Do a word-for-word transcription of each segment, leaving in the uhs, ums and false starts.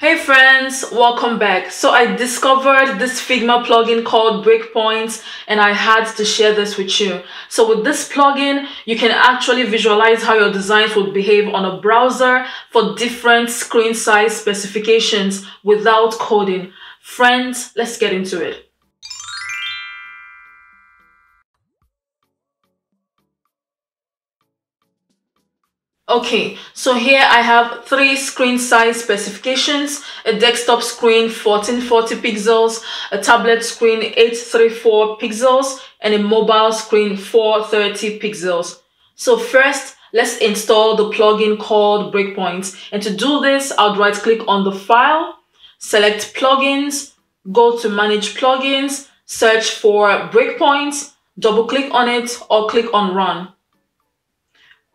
Hey friends, welcome back. So I discovered this Figma plugin called Breakpoints, and I had to share this with you. So with this plugin, you can actually visualize how your designs would behave on a browser for different screen size specifications without coding. Friends, let's get into it. Okay, so here I have three screen size specifications: a desktop screen fourteen forty pixels, a tablet screen eight thirty-four pixels, and a mobile screen four thirty pixels. So first, let's install the plugin called Breakpoints. And to do this, I'll right click on the file, select plugins, go to manage plugins, search for Breakpoints, double click on it or click on run.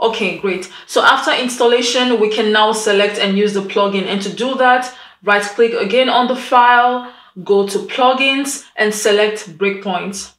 Okay, great. So after installation, we can now select and use the plugin. And to do that, right click again on the file, go to plugins and select Breakpoints.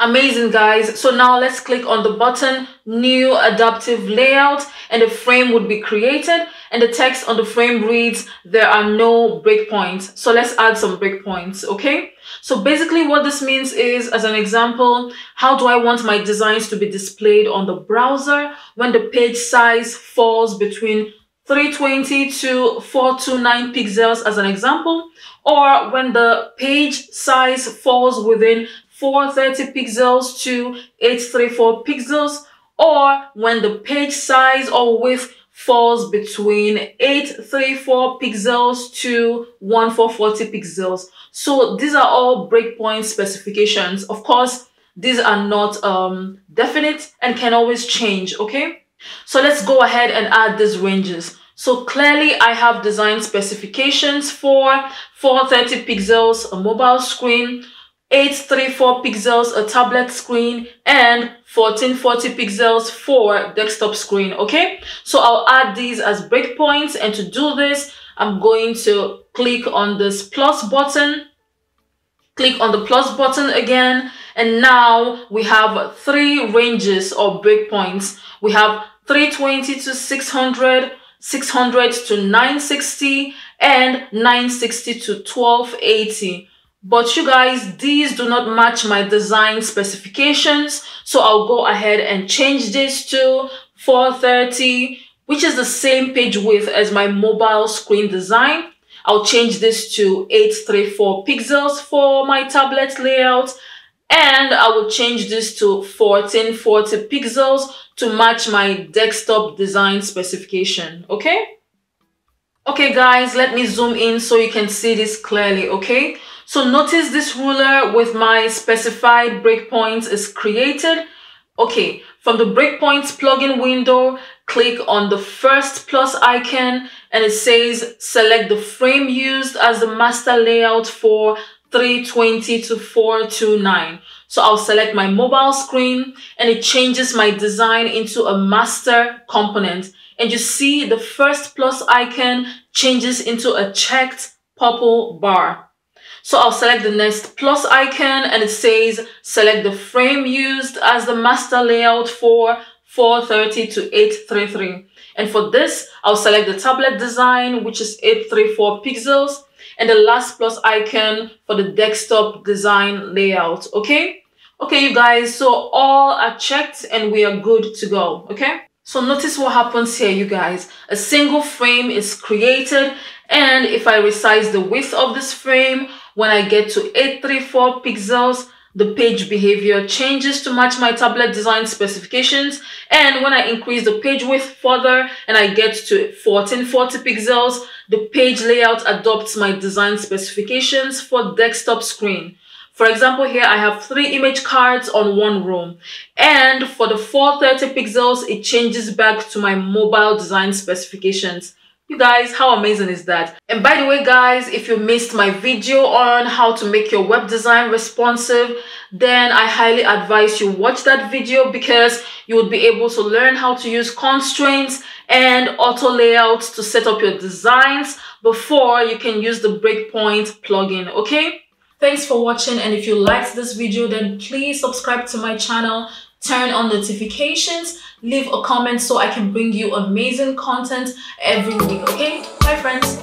Amazing, guys. So now let's click on the button, new adaptive layout, and a frame would be created. And the text on the frame reads, there are no breakpoints. So let's add some breakpoints. Okay. So basically what this means is, as an example, how do I want my designs to be displayed on the browser when the page size falls between three twenty to four twenty-nine pixels, as an example, or when the page size falls within four thirty pixels to eight thirty-four pixels, or when the page size or width falls between eight thirty-four pixels to fourteen forty pixels. So these are all breakpoint specifications. Of course, these are not um, definite and can always change, okay? So let's go ahead and add these ranges. So clearly I have design specifications for four thirty pixels, a mobile screen, eight thirty-four pixels, a tablet screen, and fourteen forty pixels for desktop screen, okay? So I'll add these as breakpoints, and to do this, I'm going to click on this plus button, click on the plus button again, and now we have three ranges or breakpoints. We have three twenty to six hundred, six hundred to nine sixty, and nine sixty to twelve eighty. But you guys, these do not match my design specifications. So I'll go ahead and change this to four thirty, which is the same page width as my mobile screen design. I'll change this to eight thirty-four pixels for my tablet layout. And I will change this to fourteen forty pixels to match my desktop design specification, okay? Okay guys, let me zoom in so you can see this clearly, okay? So notice this ruler with my specified breakpoints is created. Okay, from the Breakpoints plugin window, click on the first plus icon and it says select the frame used as the master layout for three twenty to four twenty-nine. So I'll select my mobile screen and it changes my design into a master component. And you see the first plus icon changes into a checked purple bar. So I'll select the next plus icon and it says select the frame used as the master layout for four thirty to eight thirty-three. And for this, I'll select the tablet design, which is eight thirty-four pixels, and the last plus icon for the desktop design layout. Okay. Okay, you guys. So all are checked and we are good to go. Okay. So notice what happens here, you guys. A single frame is created. And if I resize the width of this frame, when I get to eight thirty-four pixels, the page behavior changes to match my tablet design specifications. And when I increase the page width further and I get to fourteen forty pixels, the page layout adopts my design specifications for desktop screen. For example, here I have three image cards on one row. And for the four thirty pixels, it changes back to my mobile design specifications. You guys, how amazing is that? And by the way, guys, if you missed my video on how to make your web design responsive, then I highly advise you watch that video, because you would be able to learn how to use constraints and auto layouts to set up your designs before you can use the Breakpoint plugin, okay? Thanks for watching, and if you liked this video, then please subscribe to my channel, turn on notifications, leave a comment so I can bring you amazing content every week, okay? Bye friends!